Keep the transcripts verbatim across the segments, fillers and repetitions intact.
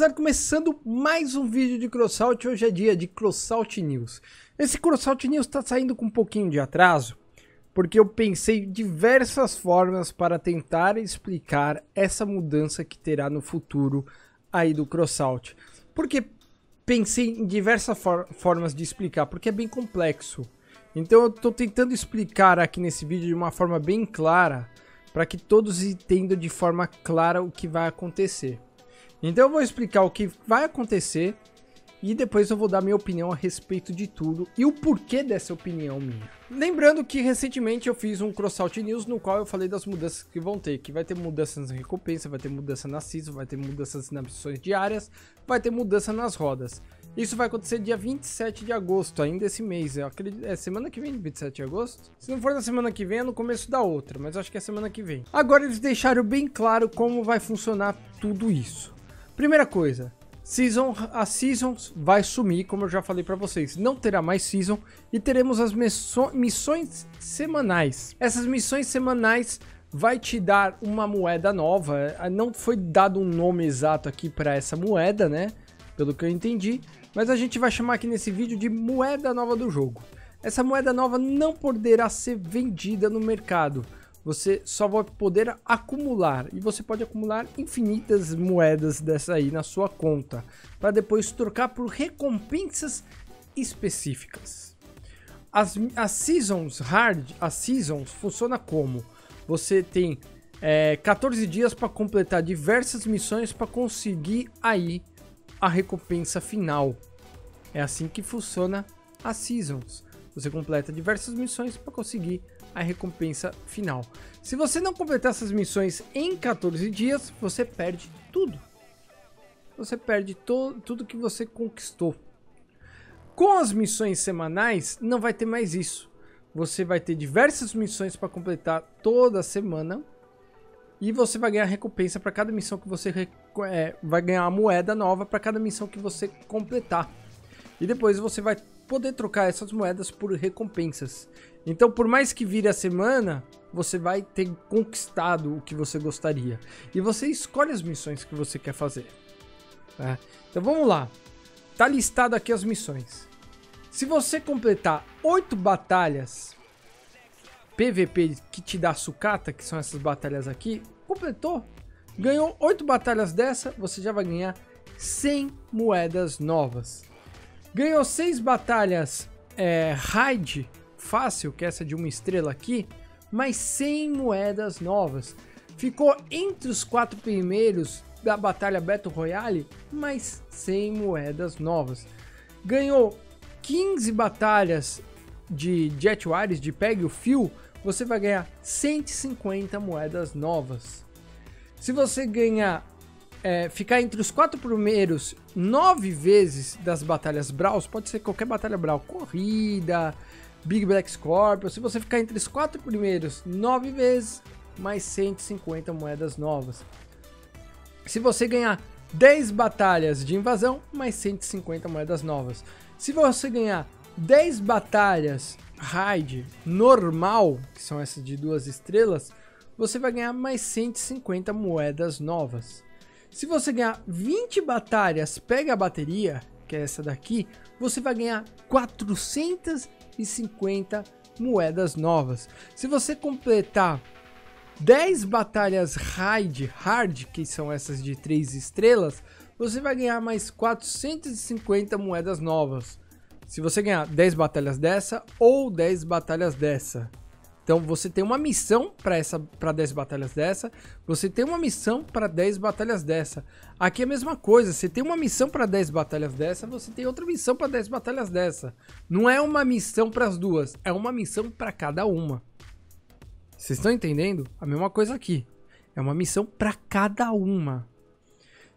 Está começando mais um vídeo de Crossout. Hoje é dia de Crossout News. Esse Crossout News está saindo com um pouquinho de atraso, porque eu pensei diversas formas para tentar explicar essa mudança que terá no futuro aí do Crossout. Porque pensei em diversas for formas de explicar, porque é bem complexo. Então eu estou tentando explicar aqui nesse vídeo de uma forma bem clara, para que todos entendam de forma clara o que vai acontecer. Então eu vou explicar o que vai acontecer e depois eu vou dar minha opinião a respeito de tudo e o porquê dessa opinião minha. Lembrando que recentemente eu fiz um Crossout News no qual eu falei das mudanças que vão ter, que vai ter mudanças na recompensa, vai ter mudança na season, vai ter mudanças nas missões diárias, vai ter mudança nas rodas. Isso vai acontecer dia vinte e sete de agosto, ainda esse mês. Eu acredito, é semana que vem, vinte e sete de agosto? Se não for na semana que vem, é no começo da outra, mas acho que é semana que vem. Agora eles deixaram bem claro como vai funcionar tudo isso. Primeira coisa, season, a Season vai sumir, como eu já falei pra vocês. Não terá mais Season e teremos as missões semanais. Essas missões semanais vai te dar uma moeda nova. Não foi dado um nome exato aqui pra essa moeda, né? Pelo que eu entendi, mas a gente vai chamar aqui nesse vídeo de moeda nova do jogo. Essa moeda nova não poderá ser vendida no mercado, você só vai poder acumular, e você pode acumular infinitas moedas dessa aí na sua conta, para depois trocar por recompensas específicas. As, as Seasons Hard, as Seasons funciona como? Você tem é, quatorze dias para completar diversas missões para conseguir aí a recompensa final. É assim que funciona as Seasons. Você completa diversas missões para conseguir a recompensa final. Se você não completar essas missões em quatorze dias, você perde tudo. Você perde tudo que você conquistou. Com as missões semanais, não vai ter mais isso. Você vai ter diversas missões para completar toda semana. E você vai ganhar recompensa para cada missão que você... É, vai ganhar uma moeda nova para cada missão que você completar. E depois você vai poder trocar essas moedas por recompensas. Então, por mais que vire a semana, você vai ter conquistado o que você gostaria. E você escolhe as missões que você quer fazer. Tá? Então, vamos lá. Tá listado aqui as missões. Se você completar oito batalhas... P V P que te dá sucata, que são essas batalhas aqui, completou, ganhou oito batalhas dessa, você já vai ganhar cem moedas novas. Ganhou seis batalhas é, raid fácil, que é essa de uma estrela aqui, mais cem moedas novas. Ficou entre os quatro primeiros da batalha Battle Royale, mais cem moedas novas. Ganhou quinze batalhas de Jet Wires, de Pegue o Fio, você vai ganhar cento e cinquenta moedas novas. Se você ganhar, é, ficar entre os quatro primeiros nove vezes das batalhas Brawls, pode ser qualquer batalha Brawl, Corrida, Big Black Scorpion, se você ficar entre os quatro primeiros nove vezes, mais cento e cinquenta moedas novas. Se você ganhar dez batalhas de invasão, mais cento e cinquenta moedas novas. Se você ganhar dez batalhas raid normal, que são essas de duas estrelas, você vai ganhar mais cento e cinquenta moedas novas. Se você ganhar vinte batalhas pega a bateria, que é essa daqui, você vai ganhar quatrocentas e cinquenta moedas novas. Se você completar dez batalhas raid hard, que são essas de três estrelas, você vai ganhar mais quatrocentas e cinquenta moedas novas. Se você ganhar dez batalhas dessa ou dez batalhas dessa. Então você tem uma missão para essa, para dez batalhas dessa. Você tem uma missão para dez batalhas dessa. Aqui é a mesma coisa. Você tem uma missão para dez batalhas dessa. Você tem outra missão para dez batalhas dessa. Não é uma missão para as duas. É uma missão para cada uma. Vocês estão entendendo? A mesma coisa aqui. É uma missão para cada uma.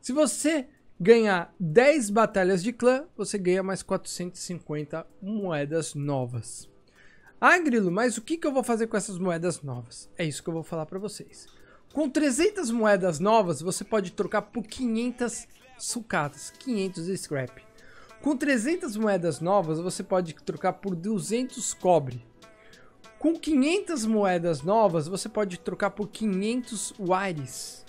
Se você ganhar dez batalhas de clã, você ganha mais quatrocentas e cinquenta moedas novas. Ah, Grilo, mas o que, que eu vou fazer com essas moedas novas? É isso que eu vou falar para vocês. Com trezentas moedas novas, você pode trocar por quinhentas sucatas, quinhentos scrap. Com trezentas moedas novas, você pode trocar por duzentos cobre. Com quinhentas moedas novas, você pode trocar por quinhentos wires.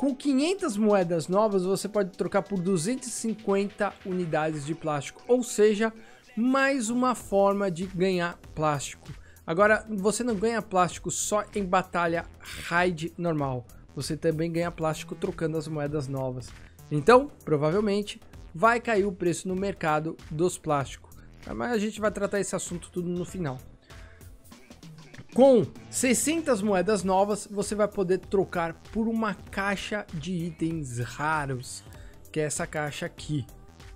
Com quinhentas moedas novas, você pode trocar por duzentas e cinquenta unidades de plástico, ou seja, mais uma forma de ganhar plástico. Agora, você não ganha plástico só em batalha raid normal, você também ganha plástico trocando as moedas novas. Então, provavelmente, vai cair o preço no mercado dos plásticos, mas a gente vai tratar esse assunto tudo no final. Com seiscentas moedas novas, você vai poder trocar por uma caixa de itens raros, que é essa caixa aqui.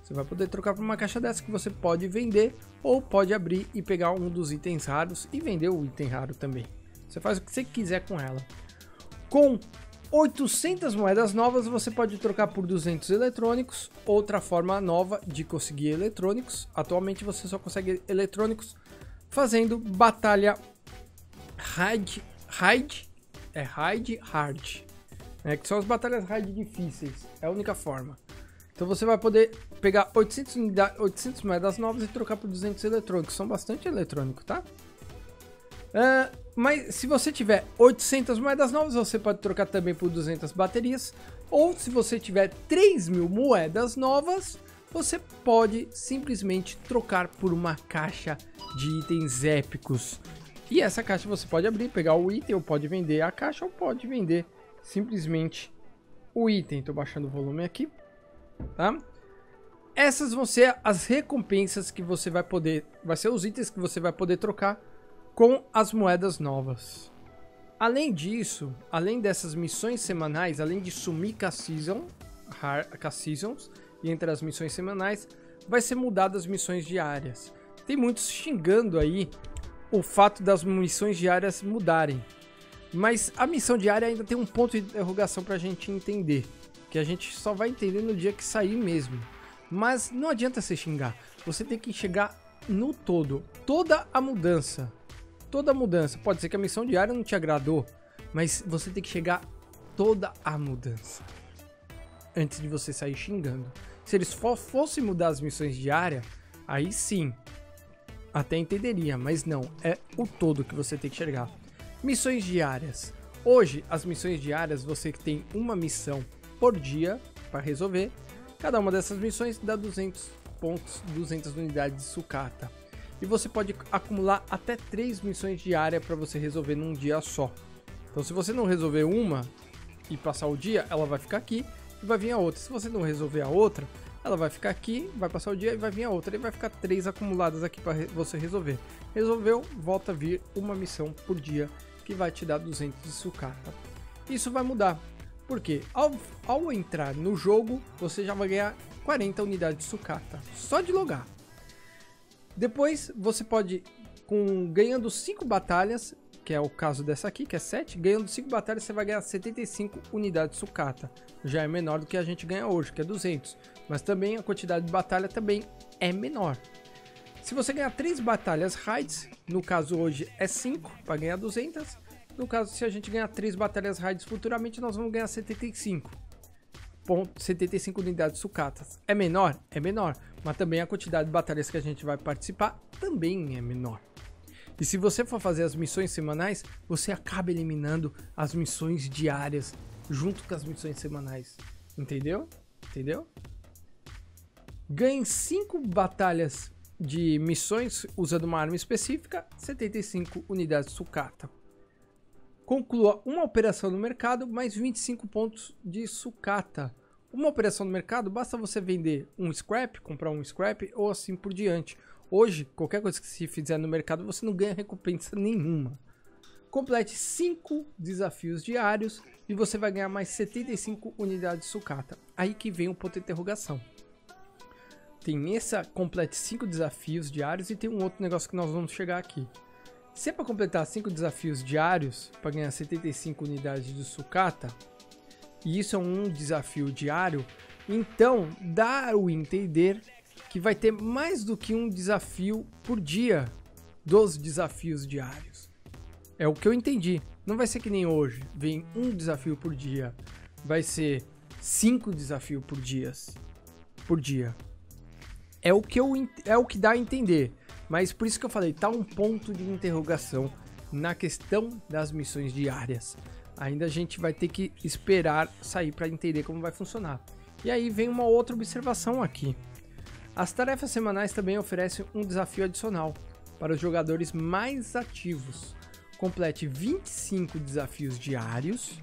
Você vai poder trocar por uma caixa dessa que você pode vender ou pode abrir e pegar um dos itens raros e vender o item raro também. Você faz o que você quiser com ela. Com oitocentas moedas novas, você pode trocar por duzentos eletrônicos, outra forma nova de conseguir eletrônicos. Atualmente você só consegue eletrônicos fazendo batalha Raid, raid, é raid hard, né, que são as batalhas raid difíceis, é a única forma. Então você vai poder pegar oitocentas, oitocentas moedas novas e trocar por duzentos eletrônicos, são bastante eletrônicos, tá? Uh, mas se você tiver oitocentas moedas novas, você pode trocar também por duzentas baterias, ou se você tiver três mil moedas novas, você pode simplesmente trocar por uma caixa de itens épicos. E essa caixa você pode abrir, pegar o item, ou pode vender a caixa, ou pode vender simplesmente o item. Estou baixando o volume aqui, tá? Essas vão ser as recompensas que você vai poder, vai ser os itens que você vai poder trocar com as moedas novas. Além disso, além dessas missões semanais, além de sumir com a season, com as seasons, e entre as missões semanais, vai ser mudado as missões diárias. Tem muitos xingando aí o fato das missões diárias mudarem, mas a missão diária ainda tem um ponto de interrogação para a gente entender, que a gente só vai entender no dia que sair mesmo. Mas não adianta você xingar, você tem que enxergar no todo, toda a mudança, toda a mudança. Pode ser que a missão diária não te agradou, mas você tem que chegar toda a mudança antes de você sair xingando. Se eles for, fossem mudar as missões diárias, aí sim, até entenderia, mas não, é o todo que você tem que enxergar. Missões diárias. Hoje, as missões diárias, você tem uma missão por dia para resolver. Cada uma dessas missões dá duzentos pontos, duzentas unidades de sucata. E você pode acumular até três missões diárias para você resolver num dia só. Então, se você não resolver uma e passar o dia, ela vai ficar aqui e vai vir a outra. Se você não resolver a outra, ela vai ficar aqui, vai passar o dia e vai vir a outra. E vai ficar três acumuladas aqui para re você resolver. Resolveu, volta a vir uma missão por dia que vai te dar duzentos de sucata. Isso vai mudar, porque ao, ao entrar no jogo, você já vai ganhar quarenta unidades de sucata, só de logar. Depois, você pode, com, ganhando cinco batalhas, que é o caso dessa aqui, que é sete, ganhando cinco batalhas, você vai ganhar setenta e cinco unidades de sucata. Já é menor do que a gente ganha hoje, que é duzentos. Mas também a quantidade de batalha também é menor. Se você ganhar três batalhas raids, no caso hoje é cinco para ganhar duzentas. No caso, se a gente ganhar três batalhas raids futuramente, nós vamos ganhar setenta e cinco, setenta e cinco unidades sucatas. É menor? É menor. Mas também a quantidade de batalhas que a gente vai participar também é menor. E se você for fazer as missões semanais, você acaba eliminando as missões diárias junto com as missões semanais. Entendeu? Entendeu? Ganhe cinco batalhas de missões usando uma arma específica, setenta e cinco unidades de sucata. Conclua uma operação no mercado, mais vinte e cinco pontos de sucata. Uma operação no mercado, basta você vender um scrap, comprar um scrap ou assim por diante. Hoje, qualquer coisa que se fizer no mercado, você não ganha recompensa nenhuma. Complete cinco desafios diários e você vai ganhar mais setenta e cinco unidades de sucata. Aí que vem o ponto de interrogação. Tem essa, complete cinco desafios diários, e tem um outro negócio que nós vamos chegar aqui. Se é para completar cinco desafios diários, para ganhar setenta e cinco unidades de sucata, e isso é um desafio diário, então dá o entender que vai ter mais do que um desafio por dia dos desafios diários. É o que eu entendi. Não vai ser que nem hoje, vem um desafio por dia. Vai ser cinco desafios por dias, por dia. É o que eu, é o que dá a entender, mas por isso que eu falei, tá um ponto de interrogação na questão das missões diárias. Ainda a gente vai ter que esperar sair para entender como vai funcionar. E aí vem uma outra observação aqui. As tarefas semanais também oferecem um desafio adicional para os jogadores mais ativos. Complete vinte e cinco desafios diários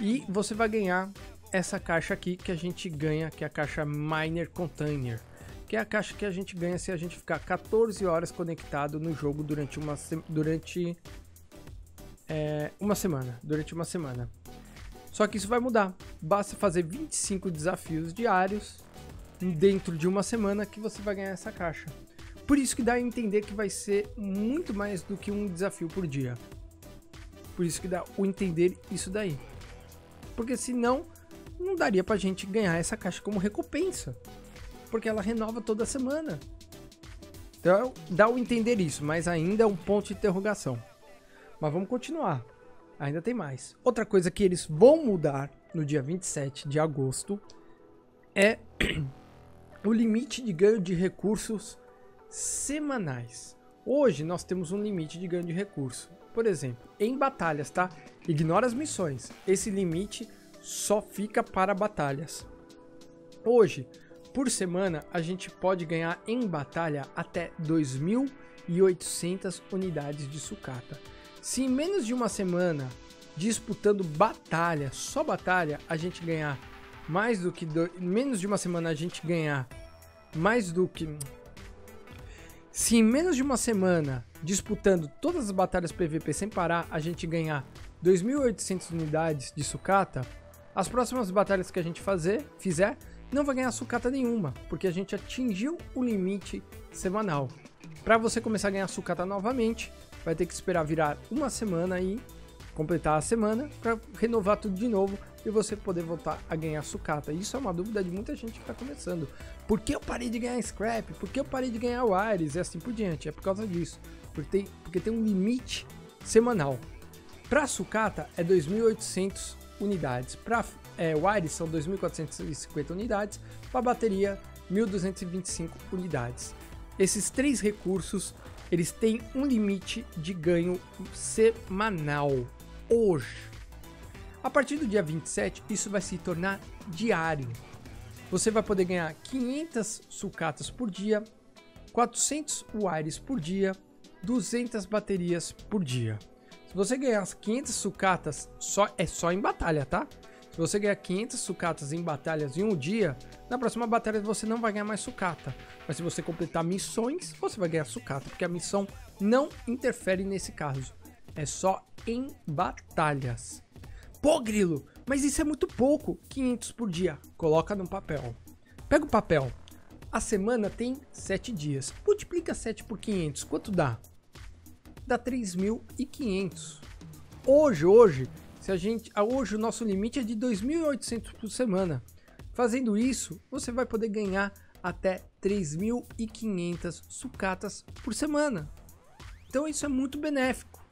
e você vai ganhar essa caixa aqui que a gente ganha, que é a caixa Miner Container, que é a caixa que a gente ganha se a gente ficar quatorze horas conectado no jogo durante uma durante é, uma semana, durante uma semana. Só que isso vai mudar. Basta fazer vinte e cinco desafios diários dentro de uma semana que você vai ganhar essa caixa. Por isso que dá a entender que vai ser muito mais do que um desafio por dia. Por isso que dá o entender isso daí. Porque senão não daria pra gente ganhar essa caixa como recompensa. Porque ela renova toda semana. Então dá o entender isso, mas ainda é um ponto de interrogação. Mas vamos continuar. Ainda tem mais. Outra coisa que eles vão mudar no dia vinte e sete de agosto é o limite de ganho de recursos semanais. Hoje nós temos um limite de ganho de recurso. Por exemplo, em batalhas, tá? Ignora as missões. Esse limite só fica para batalhas. Hoje, por semana, a gente pode ganhar em batalha até dois mil e oitocentas unidades de sucata. Se em menos de uma semana, disputando batalha, só batalha, a gente ganhar mais do que do... menos de uma semana a gente ganhar mais do que se em menos de uma semana disputando todas as batalhas P V P sem parar a gente ganhar dois mil e oitocentas unidades de sucata, as próximas batalhas que a gente fazer fizer não vai ganhar sucata nenhuma, porque a gente atingiu o limite semanal. Para você começar a ganhar sucata novamente, vai ter que esperar virar uma semana e completar a semana para renovar tudo de novo e você poder voltar a ganhar sucata. Isso é uma dúvida de muita gente que está começando. Por que eu parei de ganhar scrap? Por que eu parei de ganhar wires? E assim por diante. É por causa disso. Porque tem, porque tem um limite semanal. Para sucata é dois mil e oitocentas unidades. Para é, wires são dois mil quatrocentas e cinquenta unidades. Para bateria, mil duzentas e vinte e cinco unidades. Esses três recursos, eles têm um limite de ganho semanal. Hoje. A partir do dia vinte e sete, isso vai se tornar diário. Você vai poder ganhar quinhentas sucatas por dia, quatrocentos wires por dia, duzentas baterias por dia. Se você ganhar as quinhentas sucatas, só, é só em batalha, tá? Se você ganhar quinhentas sucatas em batalhas em um dia, na próxima batalha você não vai ganhar mais sucata. Mas se você completar missões, você vai ganhar sucata, porque a missão não interfere nesse caso. É só em batalhas. Pô, Grilo, mas isso é muito pouco, quinhentas por dia. Coloca no papel. Pega o papel. A semana tem sete dias. Multiplica sete por quinhentos, quanto dá? Dá três mil e quinhentos. Hoje, hoje, se a gente, hoje o nosso limite é de dois mil e oitocentas por semana. Fazendo isso, você vai poder ganhar até três mil e quinhentas sucatas por semana. Então isso é muito benéfico.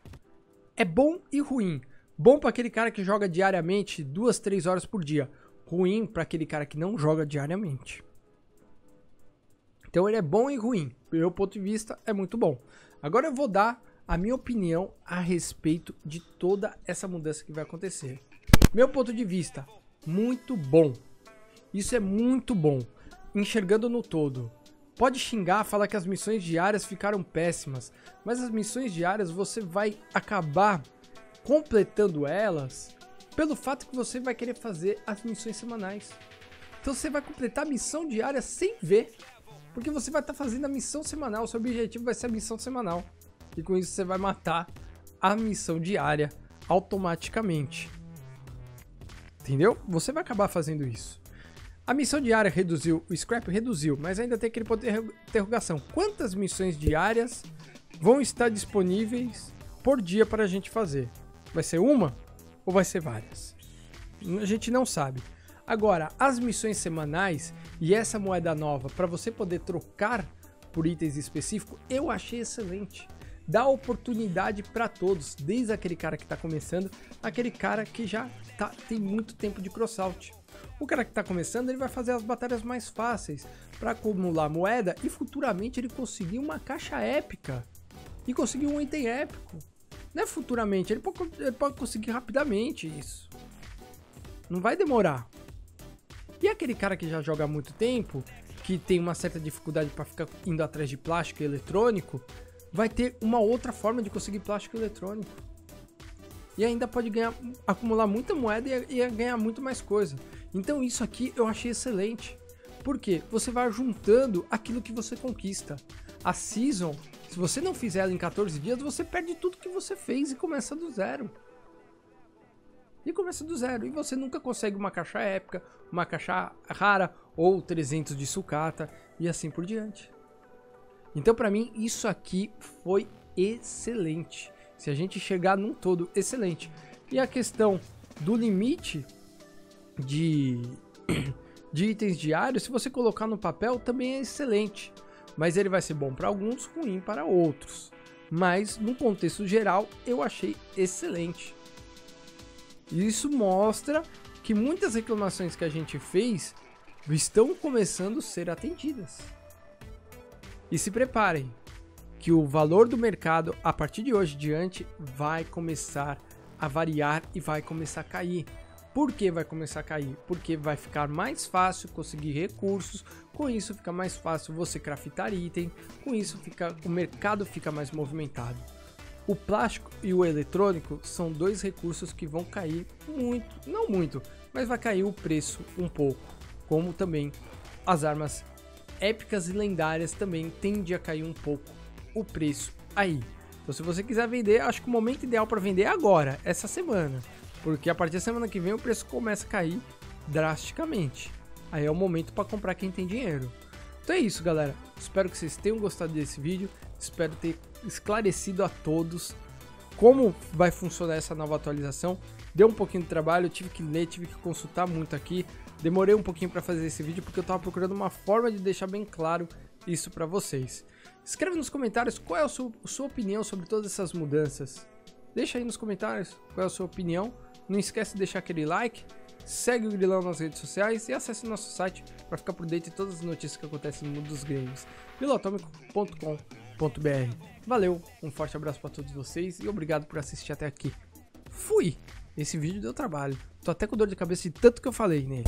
É bom e ruim. Bom para aquele cara que joga diariamente duas, três horas por dia. Ruim para aquele cara que não joga diariamente. Então ele é bom e ruim. Do meu ponto de vista, é muito bom. Agora eu vou dar a minha opinião a respeito de toda essa mudança que vai acontecer. Meu ponto de vista, muito bom. Isso é muito bom. Enxergando no todo. Pode xingar, falar que as missões diárias ficaram péssimas. Mas as missões diárias você vai acabar completando elas pelo fato que você vai querer fazer as missões semanais. Então você vai completar a missão diária sem ver, porque você vai estar fazendo a missão semanal, seu objetivo vai ser a missão semanal. E com isso você vai matar a missão diária automaticamente. Entendeu? Você vai acabar fazendo isso. A missão diária reduziu, o scrap reduziu, mas ainda tem aquele ponto de interrogação. Quantas missões diárias vão estar disponíveis por dia para a gente fazer? Vai ser uma ou vai ser várias? A gente não sabe. Agora, as missões semanais e essa moeda nova para você poder trocar por itens específicos, eu achei excelente. Dá oportunidade para todos, desde aquele cara que está começando, aquele cara que já tá, tem muito tempo de crossout. O cara que está começando, ele vai fazer as batalhas mais fáceis para acumular moeda e futuramente ele conseguir uma caixa épica e conseguir um item épico. Não é futuramente, ele pode, ele pode conseguir rapidamente isso. Não vai demorar. E aquele cara que já joga há muito tempo, que tem uma certa dificuldade para ficar indo atrás de plástico e eletrônico, vai ter uma outra forma de conseguir plástico e eletrônico. E ainda pode ganhar, acumular muita moeda e, e ganhar muito mais coisa. Então isso aqui eu achei excelente. Porque você vai juntando aquilo que você conquista. A Season, se você não fizer ela em quatorze dias, você perde tudo que você fez e começa do zero. E começa do zero. E você nunca consegue uma caixa épica, uma caixa rara ou trezentos de sucata e assim por diante. Então pra mim isso aqui foi excelente. Se a gente chegar num todo, excelente. E a questão do limite de, de itens diários, se você colocar no papel, também é excelente. Mas ele vai ser bom para alguns, ruim para outros. Mas no contexto geral eu achei excelente. Isso mostra que muitas reclamações que a gente fez estão começando a ser atendidas. E se preparem, que o valor do mercado a partir de hoje em diante vai começar a variar e vai começar a cair. Por que vai começar a cair? Porque vai ficar mais fácil conseguir recursos, com isso fica mais fácil você craftar item, com isso fica, o mercado fica mais movimentado. O plástico e o eletrônico são dois recursos que vão cair muito, não muito, mas vai cair o preço um pouco. Como também as armas épicas e lendárias também tende a cair um pouco o preço aí. Então se você quiser vender, acho que o momento ideal para vender é agora, essa semana. Porque a partir da semana que vem o preço começa a cair drasticamente. Aí é o momento para comprar quem tem dinheiro. Então é isso, galera. Espero que vocês tenham gostado desse vídeo. Espero ter esclarecido a todos como vai funcionar essa nova atualização. Deu um pouquinho de trabalho, eu tive que ler, tive que consultar muito aqui. Demorei um pouquinho para fazer esse vídeo porque eu estava procurando uma forma de deixar bem claro isso para vocês. Escreve nos comentários qual é a sua, a sua opinião sobre todas essas mudanças. Deixa aí nos comentários qual é a sua opinião. Não esquece de deixar aquele like. Segue o Grilão nas redes sociais e acesse o nosso site para ficar por dentro de todas as notícias que acontecem no mundo dos games. grilo atômico ponto com ponto br. Valeu, um forte abraço para todos vocês e obrigado por assistir até aqui. Fui! Esse vídeo deu trabalho. Tô até com dor de cabeça de tanto que eu falei nele.